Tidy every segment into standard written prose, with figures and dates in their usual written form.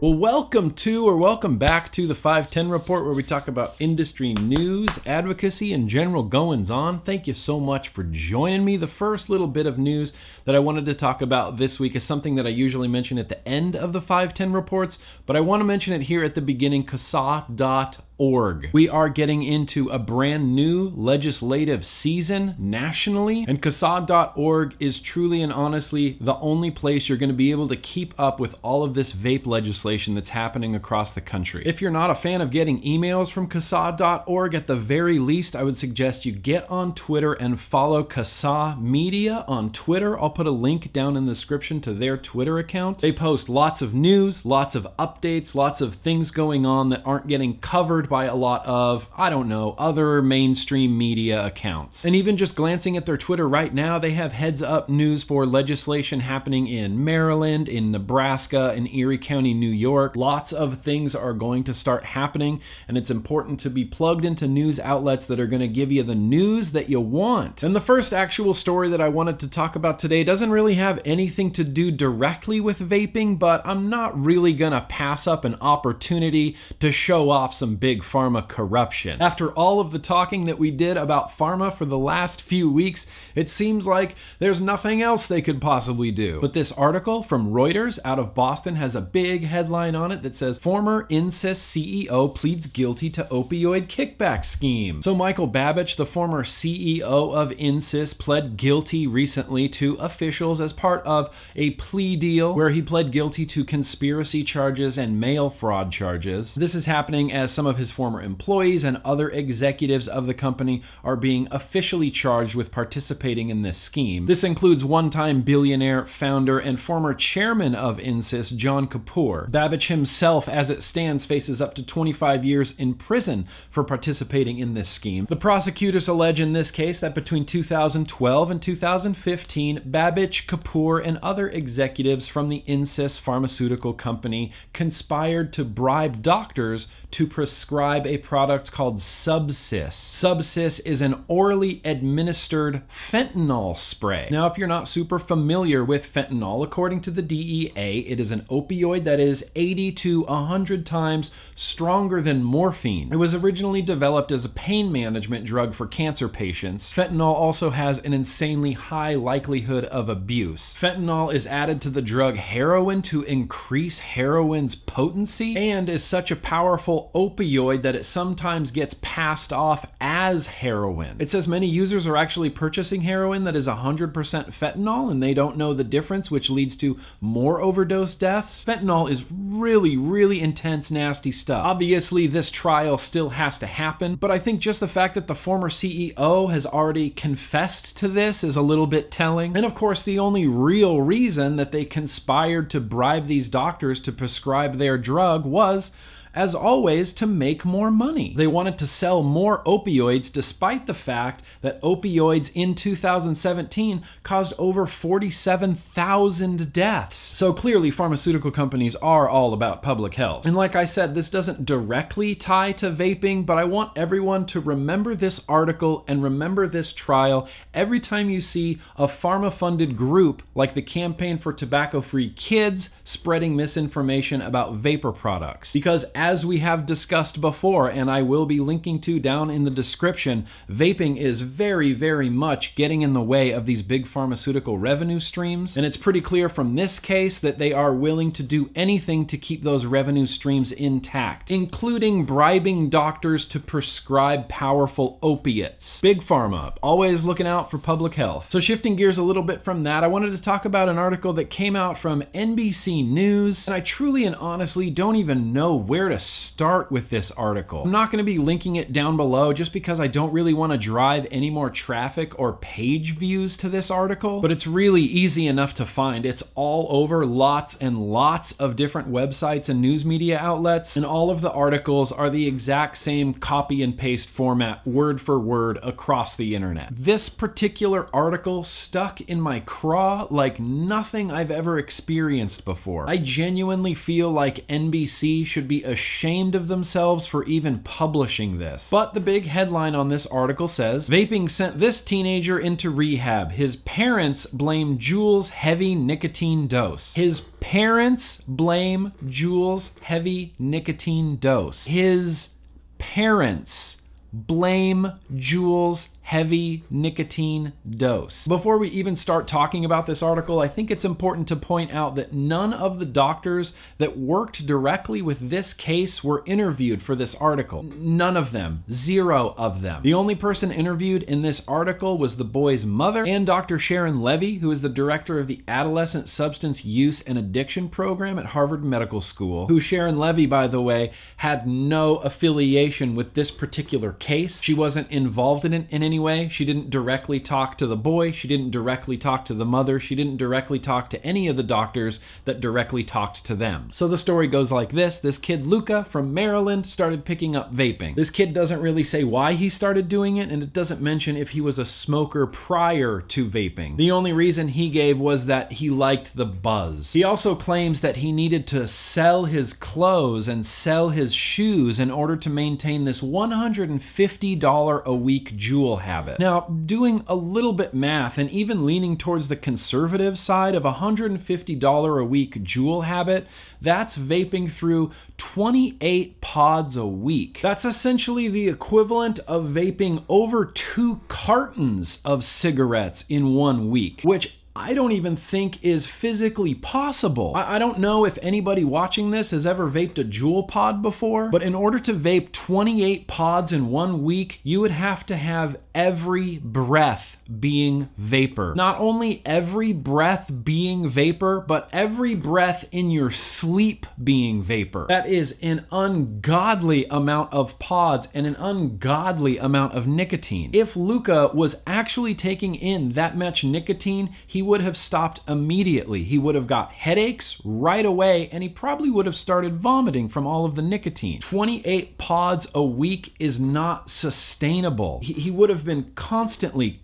Well, welcome to or welcome back to the 510 Report, where we talk about industry news, advocacy, and general goings-on. Thank you so much for joining me. The first little bit of news that I wanted to talk about this week is something that I usually mention at the end of the 510 Reports, but I want to mention it here at the beginning, CASAA.org. We are getting into a brand new legislative season nationally, and CASAA.org is truly and honestly the only place you're going to be able to keep up with all of this vape legislation that's happening across the country. If you're not a fan of getting emails from CASAA.org, at the very least, I would suggest you get on Twitter and follow CASAA Media on Twitter. I'll put a link down in the description to their Twitter account. They post lots of news, lots of updates, lots of things going on that aren't getting covered by a lot of, I don't know, other mainstream media accounts. And even just glancing at their Twitter right now, they have heads up news for legislation happening in Maryland, in Nebraska, in Erie County, New York. Lots of things are going to start happening, and it's important to be plugged into news outlets that are going to give you the news that you want. And the first actual story that I wanted to talk about today doesn't really have anything to do directly with vaping, but I'm not really going to pass up an opportunity to show off some big pharma corruption. After all of the talking that we did about pharma for the last few weeks, it seems like there's nothing else they could possibly do. But this article from Reuters out of Boston has a big headline on it that says, "Former INSYS CEO pleads guilty to opioid kickback scheme." So Michael Babich, the former CEO of INSYS, pled guilty recently to officials as part of a plea deal where he pled guilty to conspiracy charges and mail fraud charges. This is happening as some of his former employees and other executives of the company are being officially charged with participating in this scheme. This includes one-time billionaire, founder, and former chairman of INSYS, John Kapoor. Babich himself, as it stands, faces up to 25 years in prison for participating in this scheme. The prosecutors allege in this case that between 2012 and 2015, Babich, Kapoor, and other executives from the INSYS pharmaceutical company conspired to bribe doctors to prescribe a product called Subsys. Subsys is an orally administered fentanyl spray. Now, if you're not super familiar with fentanyl, according to the DEA, it is an opioid that is 80 to 100 times stronger than morphine. It was originally developed as a pain management drug for cancer patients. Fentanyl also has an insanely high likelihood of abuse. Fentanyl is added to the drug heroin to increase heroin's potency and is such a powerful opioid that it sometimes gets passed off as heroin. It says many users are actually purchasing heroin that is 100% fentanyl and they don't know the difference, which leads to more overdose deaths. Fentanyl is really, really intense, nasty stuff. Obviously, this trial still has to happen, but I think just the fact that the former CEO has already confessed to this is a little bit telling. And of course, the only real reason that they conspired to bribe these doctors to prescribe their drug was, as always, to make more money. They wanted to sell more opioids despite the fact that opioids in 2017 caused over 47,000 deaths. So clearly pharmaceutical companies are all about public health. And like I said, this doesn't directly tie to vaping, but I want everyone to remember this article and remember this trial every time you see a pharma-funded group like the Campaign for Tobacco-Free Kids spreading misinformation about vapor products. Because as we have discussed before, and I will be linking to down in the description, vaping is very, very much getting in the way of these big pharmaceutical revenue streams. And it's pretty clear from this case that they are willing to do anything to keep those revenue streams intact, including bribing doctors to prescribe powerful opiates. Big pharma, always looking out for public health. So shifting gears a little bit from that, I wanted to talk about an article that came out from NBC News, and I truly and honestly don't even know where to start with this article. I'm not going to be linking it down below just because I don't really want to drive any more traffic or page views to this article, but it's really easy enough to find. It's all over lots and lots of different websites and news media outlets, and all of the articles are the exact same copy and paste format, word for word, across the internet. This particular article stuck in my craw like nothing I've ever experienced before. I genuinely feel like NBC should be a ashamed of themselves for even publishing this. But the big headline on this article says, "Vaping sent this teenager into rehab. His parents blame Juul's heavy nicotine dose." His parents blame Juul's heavy nicotine dose. His parents blame Juul's heavy nicotine dose. Before we even start talking about this article, I think it's important to point out that none of the doctors that worked directly with this case were interviewed for this article. None of them, zero of them. The only person interviewed in this article was the boy's mother and Dr. Sharon Levy, who is the director of the Adolescent Substance Use and Addiction Program at Harvard Medical School, who, Sharon Levy, by the way, had no affiliation with this particular case. She wasn't involved in it in any way. She didn't directly talk to the boy. She didn't directly talk to the mother. She didn't directly talk to any of the doctors that directly talked to them. So the story goes like this. This kid, Luca, from Maryland, started picking up vaping. This kid doesn't really say why he started doing it, and it doesn't mention if he was a smoker prior to vaping. The only reason he gave was that he liked the buzz. He also claims that he needed to sell his clothes and sell his shoes in order to maintain this $150 a week Juul habit. Now, doing a little bit math and even leaning towards the conservative side of $150 a week Juul habit, that's vaping through 28 pods a week. That's essentially the equivalent of vaping over 2 cartons of cigarettes in 1 week, which I don't even think is physically possible. I don't know if anybody watching this has ever vaped a Juul pod before, but in order to vape 28 pods in 1 week, you would have to have every breath being vapor. Not only every breath being vapor, but every breath in your sleep being vapor. That is an ungodly amount of pods and an ungodly amount of nicotine. If Luca was actually taking in that much nicotine, he would have stopped immediately. He would have got headaches right away, and he probably would have started vomiting from all of the nicotine. 28 pods a week is not sustainable. He would have been constantly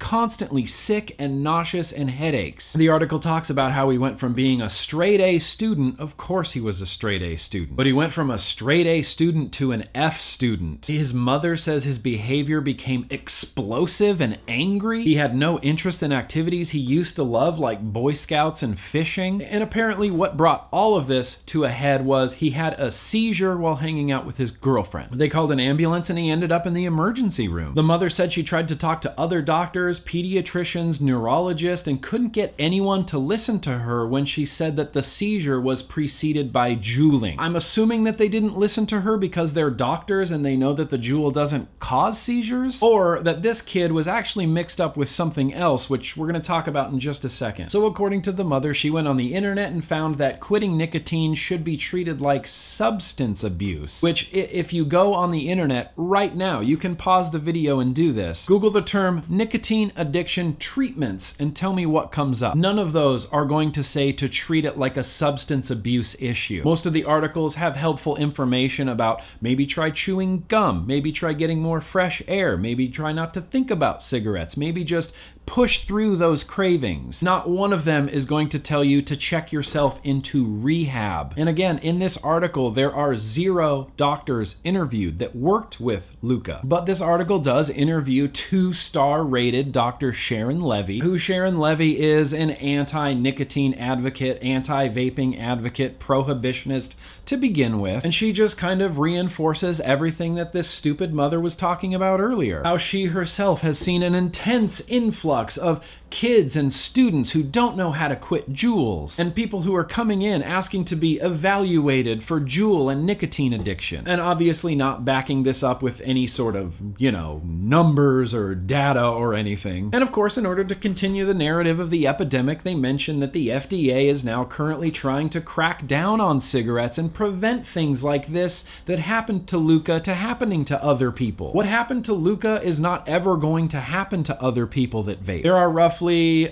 sick and nauseous and headaches. The article talks about how he went from being a straight A student. Of course he was a straight A student, but he went from a straight A student to an F student. His mother says his behavior became explosive and angry. He had no interest in activities he used to love, like Boy Scouts and fishing. And apparently what brought all of this to a head was he had a seizure while hanging out with his girlfriend. They called an ambulance and he ended up in the emergency room. The mother said she tried to talk to other doctors, pediatricians, neurologists, and couldn't get anyone to listen to her when she said that the seizure was preceded by juuling. I'm assuming that they didn't listen to her because they're doctors and they know that the Juul doesn't cause seizures, or that this kid was actually mixed up with something else, which we're going to talk about in just a second. So according to the mother, she went on the internet and found that quitting nicotine should be treated like substance abuse, which, if you go on the internet right now, you can pause the video and do this. Google the term nicotine addiction treatments and tell me what comes up. None of those are going to say to treat it like a substance abuse issue. Most of the articles have helpful information about maybe try chewing gum, maybe try getting more fresh air, maybe try not to think about cigarettes, maybe just push through those cravings. Not one of them is going to tell you to check yourself into rehab. And again, in this article, there are 0 doctors interviewed that worked with Luca. But this article does interview 2-star rated Dr. Sharon Levy, who Sharon Levy is an anti-nicotine advocate, anti-vaping advocate, prohibitionist to begin with. And she just kind of reinforces everything that this stupid mother was talking about earlier. How she herself has seen an intense influx of kids and students who don't know how to quit Juuls, and people who are coming in asking to be evaluated for Juul and nicotine addiction, and obviously not backing this up with any sort of, you know, numbers or data or anything. And of course, in order to continue the narrative of the epidemic, they mention that the FDA is now currently trying to crack down on cigarettes and prevent things like this that happened to Luca to happening to other people. What happened to Luca is not ever going to happen to other people that vape. There are roughly 10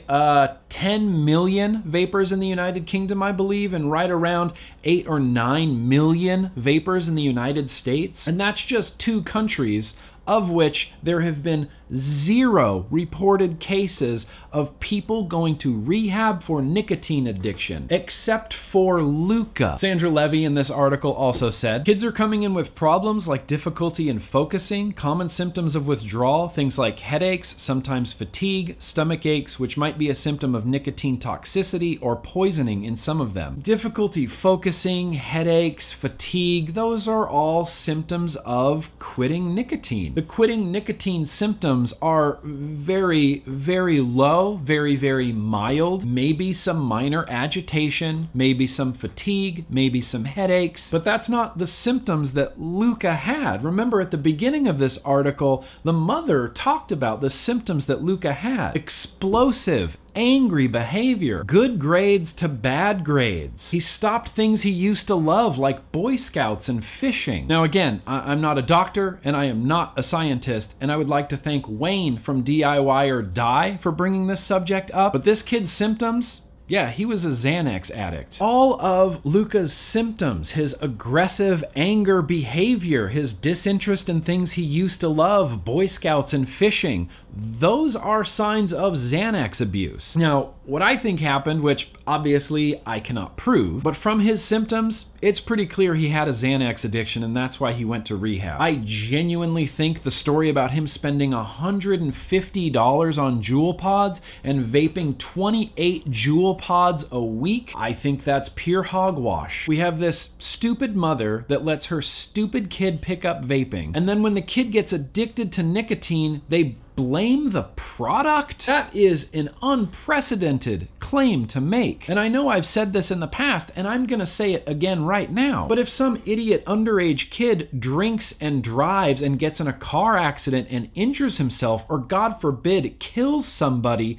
million vapors in the United Kingdom, I believe, and right around 8 or 9 million vapors in the United States. And that's just 2 countries, of which there have been zero reported cases of people going to rehab for nicotine addiction, except for Luca. Sandra Levy in this article also said, kids are coming in with problems like difficulty in focusing, common symptoms of withdrawal, things like headaches, sometimes fatigue, stomach aches, which might be a symptom of nicotine toxicity or poisoning in some of them. Difficulty focusing, headaches, fatigue, those are all symptoms of quitting nicotine. The quitting nicotine symptoms are very, very low, very, very mild, maybe some minor agitation, maybe some fatigue, maybe some headaches, but that's not the symptoms that Luca had. Remember at the beginning of this article, the mother talked about the symptoms that Luca had. Explosive, angry behavior, good grades to bad grades. He stopped things he used to love like Boy Scouts and fishing. Now again, I'm not a doctor and I am not a scientist, and I would like to thank Wayne from DIY or Die for bringing this subject up, but this kid's symptoms, yeah, he was a Xanax addict. All of Luca's symptoms, his aggressive anger behavior, his disinterest in things he used to love, Boy Scouts and fishing, those are signs of Xanax abuse. Now, what I think happened, which obviously I cannot prove, but from his symptoms, it's pretty clear he had a Xanax addiction, and that's why he went to rehab. I genuinely think the story about him spending $150 on Juul pods and vaping 28 Juul pods a week, I think that's pure hogwash. We have this stupid mother that lets her stupid kid pick up vaping, and then when the kid gets addicted to nicotine, they blame the product? That is an unprecedented claim to make. And I know I've said this in the past, and I'm gonna say it again right now, but if some idiot underage kid drinks and drives and gets in a car accident and injures himself, or God forbid, kills somebody,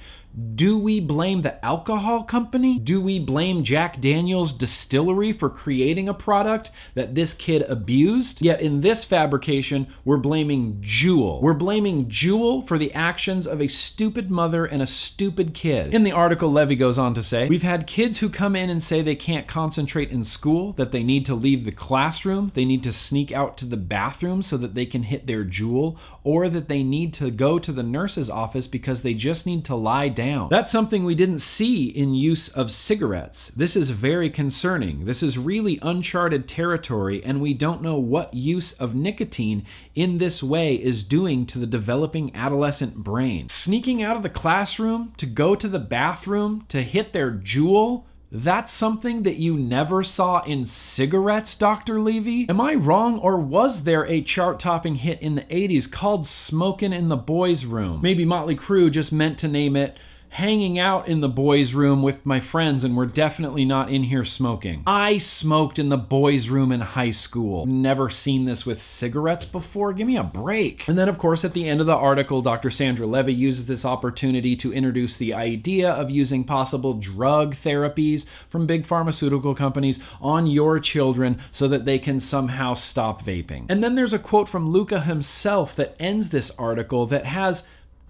do we blame the alcohol company? Do we blame Jack Daniel's distillery for creating a product that this kid abused? Yet in this fabrication, we're blaming Juul. We're blaming Juul for the actions of a stupid mother and a stupid kid. In the article, Levy goes on to say, we've had kids who come in and say they can't concentrate in school, that they need to leave the classroom, they need to sneak out to the bathroom so that they can hit their Juul, or that they need to go to the nurse's office because they just need to lie down. That's something we didn't see in use of cigarettes. This is very concerning. This is really uncharted territory, and we don't know what use of nicotine in this way is doing to the developing adolescent brain. Sneaking out of the classroom to go to the bathroom to hit their Juul, that's something that you never saw in cigarettes, Dr. Levy? Am I wrong, or was there a chart-topping hit in the 80s called Smokin' in the Boys' Room? Maybe Motley Crue just meant to name it Hanging Out in the Boys' Room with My Friends, and we're definitely not in here smoking. I smoked in the boys' room in high school. Never seen this with cigarettes before. Give me a break. And then, of course, at the end of the article, Dr. Sandra Levy uses this opportunity to introduce the idea of using possible drug therapies from big pharmaceutical companies on your children so that they can somehow stop vaping. And then there's a quote from Luca himself that ends this article that has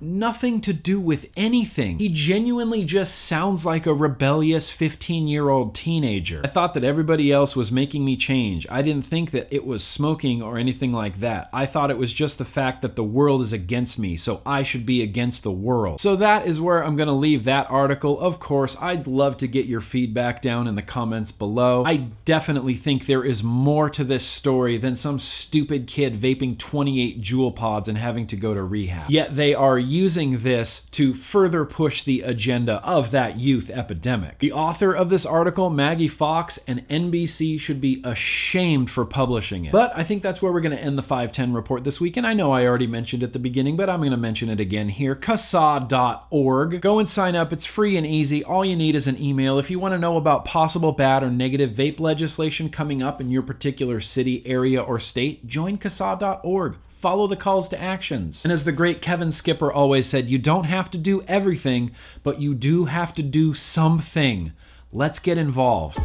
nothing to do with anything. He genuinely just sounds like a rebellious 15-year-old teenager. I thought that everybody else was making me change. I didn't think that it was smoking or anything like that. I thought it was just the fact that the world is against me, so I should be against the world. So that is where I'm gonna leave that article. Of course, I'd love to get your feedback down in the comments below. I definitely think there is more to this story than some stupid kid vaping 28 Juul pods and having to go to rehab. Yet they are using this to further push the agenda of that youth epidemic. The author of this article, Maggie Fox, and NBC should be ashamed for publishing it. But I think that's where we're going to end the 510 report this week, and I know I already mentioned it at the beginning, but I'm going to mention it again here. CASAA.org. Go and sign up. It's free and easy. All you need is an email. If you want to know about possible bad or negative vape legislation coming up in your particular city, area, or state, join CASAA.org. Follow the calls to actions. And as the great Kevin Skipper always said, you don't have to do everything, but you do have to do something. Let's get involved.